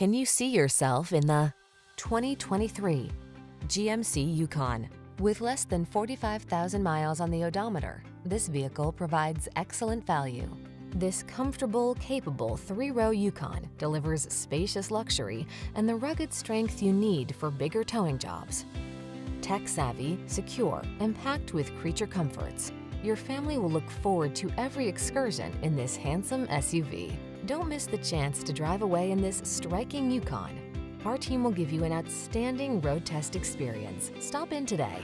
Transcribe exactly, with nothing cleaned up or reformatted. Can you see yourself in the twenty twenty-three G M C Yukon? With less than forty-five thousand miles on the odometer, this vehicle provides excellent value. This comfortable, capable three-row Yukon delivers spacious luxury and the rugged strength you need for bigger towing jobs. Tech-savvy, secure, and packed with creature comforts, your family will look forward to every excursion in this handsome S U V. Don't miss the chance to drive away in this striking Yukon. Our team will give you an outstanding road test experience. Stop in today.